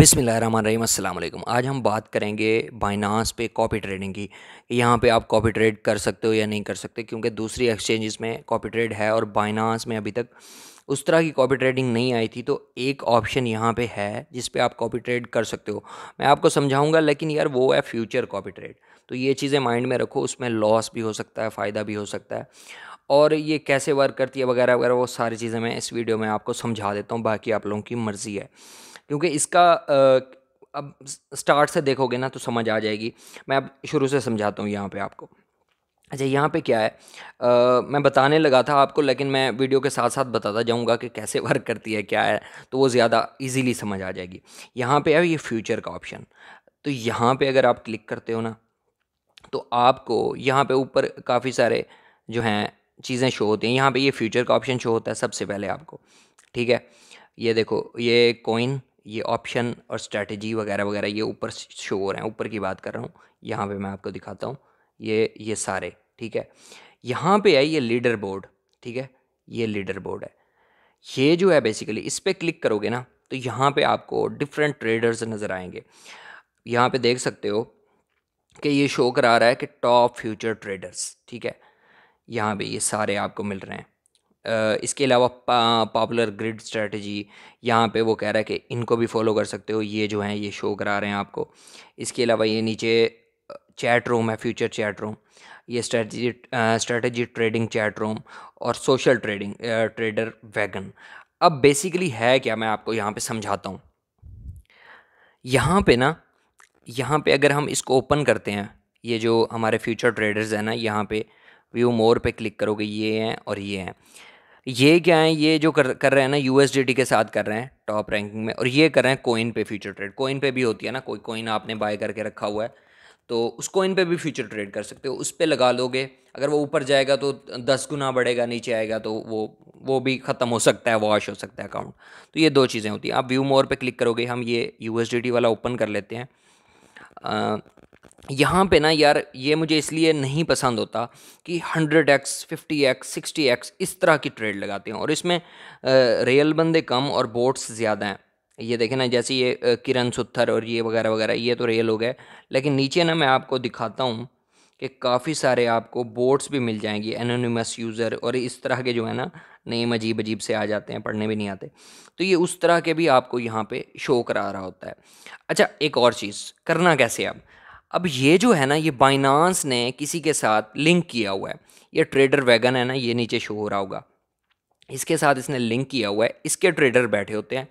बिस्मिल्लाहिर्रहमानिर्रहीम, अस्सलाम वालेकुम। आज हम बात करेंगे बाइनांस पे कॉपी ट्रेडिंग की। यहाँ पे आप कॉपी ट्रेड कर सकते हो या नहीं कर सकते, क्योंकि दूसरी एक्सचेंजेस में कॉपी ट्रेड है और बाइनांस में अभी तक उस तरह की कॉपी ट्रेडिंग नहीं आई थी। तो एक ऑप्शन यहाँ पे है जिस पे आप कॉपी ट्रेड कर सकते हो, मैं आपको समझाऊंगा, लेकिन यार वो है फ्यूचर कॉपी ट्रेड। तो ये चीज़ें माइंड में रखो, उसमें लॉस भी हो सकता है, फ़ायदा भी हो सकता है, और ये कैसे वर्क करती है वगैरह वगैरह, वो सारी चीज़ें मैं इस वीडियो में आपको समझा देता हूँ। बाकी आप लोगों की मर्ज़ी है, क्योंकि इसका अब स्टार्ट से देखोगे ना तो समझ आ जाएगी। मैं अब शुरू से समझाता हूँ यहाँ पे आपको। अच्छा, यहाँ पे क्या है, मैं बताने लगा था आपको, लेकिन मैं वीडियो के साथ साथ बताता जाऊँगा कि कैसे वर्क करती है, क्या है, तो वो ज़्यादा इजीली समझ आ जाएगी। यहाँ पे है ये फ्यूचर का ऑप्शन। तो यहाँ पर अगर आप क्लिक करते हो ना, तो आपको यहाँ पर ऊपर काफ़ी सारे जो हैं चीज़ें शो होती हैं। यहाँ पर ये फ्यूचर का ऑप्शन शो होता है सबसे पहले आपको, ठीक है। ये देखो, ये कॉइन, ये ऑप्शन और स्ट्रेटजी वगैरह वगैरह ये ऊपर शो हो रहे हैं। ऊपर की बात कर रहा हूँ, यहाँ पे मैं आपको दिखाता हूँ ये सारे, ठीक है। यहाँ पे है ये लीडर बोर्ड, ठीक है, ये लीडर बोर्ड है। ये जो है बेसिकली इस पर क्लिक करोगे ना तो यहाँ पे आपको डिफरेंट ट्रेडर्स नज़र आएंगे। यहाँ पे देख सकते हो कि ये शो करा रहा है कि टॉप फ्यूचर ट्रेडर्स, ठीक है। यहाँ पर ये सारे आपको मिल रहे हैं। इसके अलावा पॉपुलर ग्रिड स्ट्रेटजी, यहाँ पे वो कह रहा है कि इनको भी फॉलो कर सकते हो। ये जो हैं ये शो करा रहे हैं आपको। इसके अलावा ये नीचे चैट रूम है, फ्यूचर चैट रूम, ये स्ट्रेटजी ट्रेडिंग चैट रूम और सोशल ट्रेडिंग, ट्रेडर वैगन। अब बेसिकली है क्या, मैं आपको यहाँ पे समझाता हूँ। यहाँ पे अगर हम इसको ओपन करते हैं, ये जो हमारे फ्यूचर ट्रेडर्स हैं ना, यहाँ पे व्यू मोर पे क्लिक करोगे, ये हैं और ये हैं। ये क्या हैं, ये जो कर रहे हैं ना, USDT के साथ कर रहे हैं टॉप रैंकिंग में, और ये कर रहे हैं कॉइन पे फ्यूचर ट्रेड। कॉइन पे भी होती है ना, कोई कॉइन आपने बाय करके रखा हुआ है तो उस कॉइन पे भी फ्यूचर ट्रेड कर सकते हो। उस पर लगा लोगे, अगर वो ऊपर जाएगा तो 10 गुना बढ़ेगा, नीचे आएगा तो वो भी ख़त्म हो सकता है, वॉश हो सकता है अकाउंट। तो ये दो चीज़ें होती हैं। आप व्यू मोर पर क्लिक करोगे, हम ये USDT वाला ओपन कर लेते हैं। यहाँ पे ना यार, ये मुझे इसलिए नहीं पसंद होता कि 100x, 50x, 60x इस तरह की ट्रेड लगाते हैं, और इसमें रियल बंदे कम और बोट्स ज़्यादा हैं। ये देखें ना, जैसे ये किरण सुत्थर और ये वगैरह वगैरह, ये तो रियल हो गए, लेकिन नीचे ना मैं आपको दिखाता हूँ कि काफ़ी सारे आपको बोट्स भी मिल जाएंगी, एनोनिमस यूज़र और इस तरह के जो है ना नेम अजीब अजीब से आ जाते हैं, पढ़ने भी नहीं आते। तो ये उस तरह के भी आपको यहाँ पे शो करा रहा होता है। अच्छा, एक और चीज़, करना कैसे अब ये जो है ना, ये बाइनांस ने किसी के साथ लिंक किया हुआ है। ये ट्रेडर वैगन है ना, ये नीचे शो हो रहा होगा, इसके साथ इसने लिंक किया हुआ है। इसके ट्रेडर बैठे होते हैं,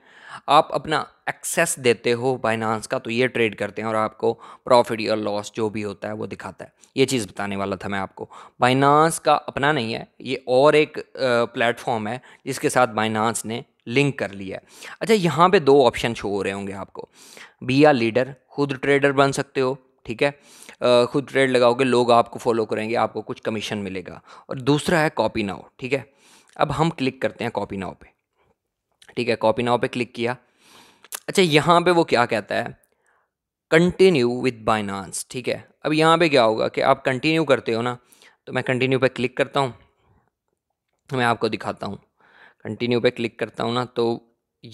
आप अपना एक्सेस देते हो बाइनांस का, तो ये ट्रेड करते हैं और आपको प्रॉफिट या लॉस जो भी होता है वो दिखाता है। ये चीज़ बताने वाला था मैं आपको। बाइनांस का अपना नहीं है, ये और एक प्लेटफॉर्म है जिसके साथ बाइनांस ने लिंक कर लिया है। अच्छा, यहाँ पर 2 ऑप्शन शो हो रहे होंगे आपको। बिया लीडर, खुद ट्रेडर बन सकते हो, ठीक है, खुद ट्रेड लगाओगे, लोग आपको फॉलो करेंगे, आपको कुछ कमीशन मिलेगा। और दूसरा है कॉपी नाउ, ठीक है। अब हम क्लिक करते हैं कॉपी नाउ पे, ठीक है, कॉपी नाउ पे क्लिक किया। अच्छा, यहाँ पे वो क्या कहता है, कंटिन्यू विद बाइनांस, ठीक है। अब यहाँ पे क्या होगा कि आप कंटिन्यू करते हो ना, तो मैं कंटिन्यू पे क्लिक करता हूँ, मैं आपको दिखाता हूँ। कंटिन्यू पे क्लिक करता हूँ ना तो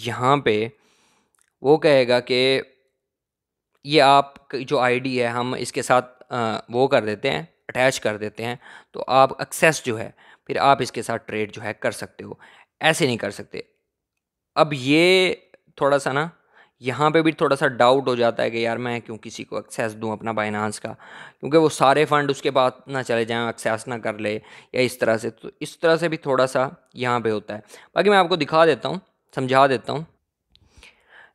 यहाँ पे वो कहेगा कि ये आप जो आईडी है हम इसके साथ वो कर देते हैं, अटैच कर देते हैं, तो आप एक्सेस जो है फिर आप इसके साथ ट्रेड जो है कर सकते हो, ऐसे नहीं कर सकते। अब ये थोड़ा सा ना, यहाँ पे भी थोड़ा सा डाउट हो जाता है कि यार मैं क्यों किसी को एक्सेस दूँ अपना बाइनांस का, क्योंकि वो सारे फंड उसके बाद ना चले जाएँ, एक्सेस ना कर ले या इस तरह से। तो इस तरह से भी थोड़ा सा यहाँ पर होता है। बाकी मैं आपको दिखा देता हूँ, समझा देता हूँ।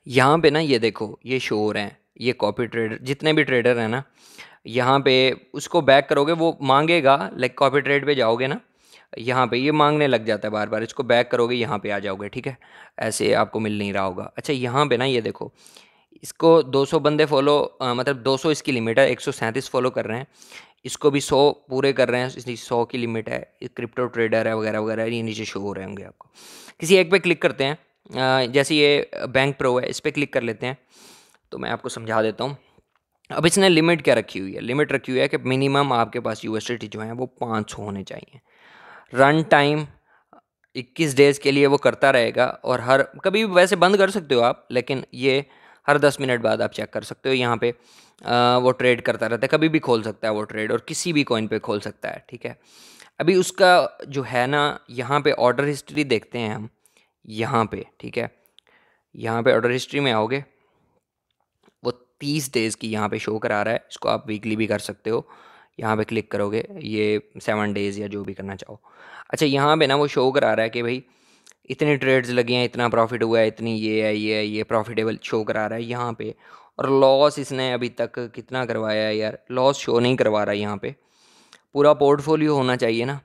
यहाँ पर ना ये देखो, ये शो हो रहे हैं, ये कॉपी ट्रेडर, जितने भी ट्रेडर हैं ना, यहाँ पे उसको बैक करोगे वो मांगेगा। लाइक कॉपी ट्रेड पे जाओगे ना, यहाँ पे ये मांगने लग जाता है बार बार, इसको बैक करोगे यहाँ पे आ जाओगे, ठीक है, ऐसे आपको मिल नहीं रहा होगा। अच्छा, यहाँ पे ना ये देखो, इसको 200 बंदे फॉलो, मतलब 200 इसकी लिमिट है, 137 फॉलो कर रहे हैं, इसको भी 100 पूरे कर रहे हैं, इसकी 100 की लिमिट है, क्रिप्टो ट्रेडर है वगैरह वगैरह, ये नीचे शो हो रहे होंगे आपको। किसी एक पे क्लिक करते हैं, जैसे ये बैंक प्रो है, इस पर क्लिक कर लेते हैं, तो मैं आपको समझा देता हूँ। अब इसने लिमिट क्या रखी हुई है, लिमिट रखी हुई है कि मिनिमम आपके पास USDT जो है वो 500 होने चाहिए। रन टाइम 21 डेज़ के लिए वो करता रहेगा, और हर कभी वैसे बंद कर सकते हो आप, लेकिन ये हर 10 मिनट बाद आप चेक कर सकते हो। यहाँ पे वो ट्रेड करता रहता है, कभी भी खोल सकता है वो ट्रेड, और किसी भी कॉइन पे खोल सकता है। ठीक है, अभी उसका जो है ना, यहाँ पे ऑर्डर हिस्ट्री देखते हैं हम यहाँ पे। ठीक है, यहाँ पे ऑर्डर हिस्ट्री में आओगे, वो 30 डेज़ की यहाँ पे शो करा रहा है। इसको आप वीकली भी कर सकते हो, यहाँ पे क्लिक करोगे, ये 7 डेज़ या जो भी करना चाहो। अच्छा, यहाँ पे ना वो शो करा रहा है कि भाई इतने ट्रेड्स लगे हैं, इतना प्रॉफिट हुआ है, इतनी ये है, ये है, ये प्रॉफिटेबल शो करा रहा है यहाँ पे। और लॉस इसने अभी तक कितना करवाया है यार, लॉस शो नहीं करवा रहा है यहाँ पे। पूरा पोर्टफोलियो होना चाहिए ना,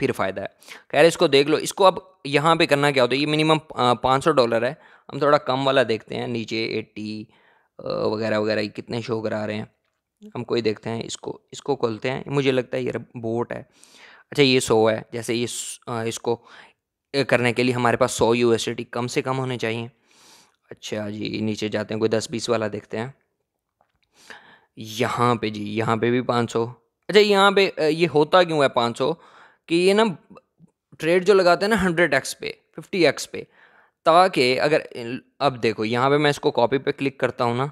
फिर फ़ायदा है। खैर, इसको देख लो। इसको अब यहाँ पे करना क्या होता है, ये मिनिमम $500 है। हम थोड़ा कम वाला देखते हैं, नीचे 80 वगैरह वगैरह ये कितने शो करा रहे हैं, हम कोई देखते हैं। इसको खोलते हैं, मुझे लगता है यार बोट है। अच्छा, ये 100 है। जैसे ये इसको करने के लिए हमारे पास 100 USDT कम से कम होने चाहिए। अच्छा जी, नीचे जाते हैं, कोई 10-20 वाला देखते हैं। यहाँ पे जी, यहाँ पे भी 500। अच्छा, यहाँ पे ये होता क्यों है 500 कि ये ना ट्रेड जो लगाते हैं ना 100x पे, 50x पे, ताकि अगर अब देखो यहाँ पे मैं इसको कॉपी पे क्लिक करता हूँ ना,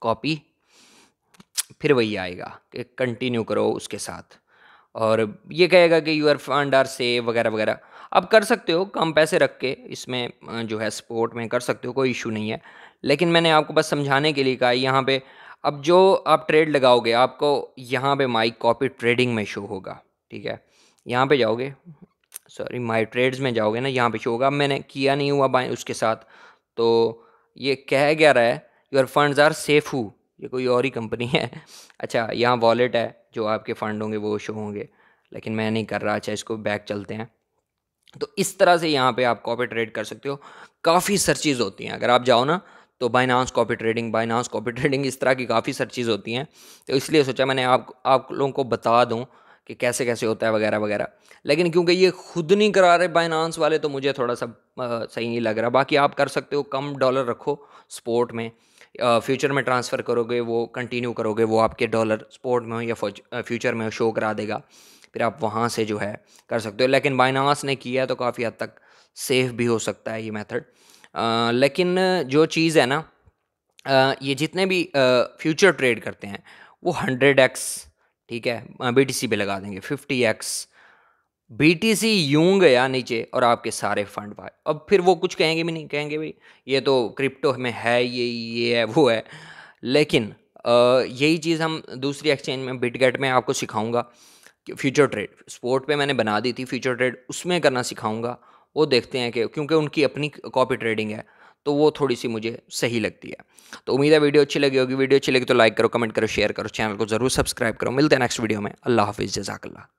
कॉपी, फिर वही आएगा कि कंटिन्यू करो उसके साथ, और ये कहेगा कि यूर फंड आर सेव वगैरह वगैरह। आप कर सकते हो कम पैसे रख के, इसमें जो है सपोर्ट में कर सकते हो, कोई इशू नहीं है। लेकिन मैंने आपको बस समझाने के लिए कहा। यहाँ पे अब जो आप ट्रेड लगाओगे, आपको यहाँ पे माई कॉपी ट्रेडिंग में शो होगा। ठीक है, यहाँ पे जाओगे, सॉरी माई ट्रेड्स में जाओगे ना, यहाँ पे शो होगा। मैंने किया नहीं हुआ बाय उसके साथ, तो ये कह क्या रहा है, your funds are safe who, ये कोई और ही कंपनी है। अच्छा, यहाँ वॉलेट है, जो आपके फ़ंड होंगे वो शो होंगे, लेकिन मैं नहीं कर रहा। अच्छा, इसको बैक चलते हैं। तो इस तरह से यहाँ पे आप कॉपी ट्रेड कर सकते हो। काफ़ी सर्चेज़ होती हैं, अगर आप जाओ ना तो बाइनांस कॉपी ट्रेडिंग इस तरह की काफ़ी सर्चेज़ होती हैं। तो इसलिए सोचा मैंने आप लोगों को बता दूँ कि कैसे कैसे होता है वगैरह वगैरह। लेकिन क्योंकि ये खुद नहीं करा रहे बाइनांस वाले, तो मुझे थोड़ा सा सही नहीं लग रहा। बाकी आप कर सकते हो, कम डॉलर रखो स्पोर्ट में, फ्यूचर में ट्रांसफ़र करोगे, वो कंटिन्यू करोगे, वो आपके डॉलर स्पोर्ट में हो या फ्यूचर में हो शो करा देगा, फिर आप वहाँ से जो है कर सकते हो। लेकिन बाइनांस ने किया तो काफ़ी हद तक सेफ़ भी हो सकता है ये मेथड। लेकिन जो चीज़ है ना, ये जितने भी फ्यूचर ट्रेड करते हैं वो 100x, ठीक है, BTC पे लगा देंगे, 50x BTC यूं गया नीचे, और आपके सारे फंड भाई। अब फिर वो कुछ कहेंगे भी नहीं, कहेंगे भाई ये तो क्रिप्टो में है, ये है, वो है। लेकिन यही चीज़ हम दूसरी एक्सचेंज में, बिटगेट में आपको सिखाऊंगा। फ्यूचर ट्रेड स्पोर्ट पे मैंने बना दी थी, फ्यूचर ट्रेड उसमें करना सिखाऊंगा। वो देखते हैं कि क्योंकि उनकी अपनी कॉपी ट्रेडिंग है, तो वो थोड़ी सी मुझे सही लगती है। तो उम्मीद है वीडियो अच्छी लगी होगी। वीडियो अच्छी लगी तो लाइक करो, कमेंट करो, शेयर करो, चैनल को ज़रूर सब्सक्राइब करो। मिलते हैं नेक्स्ट वीडियो में। अल्लाह हाफिज़, जज़ाकल्लाह।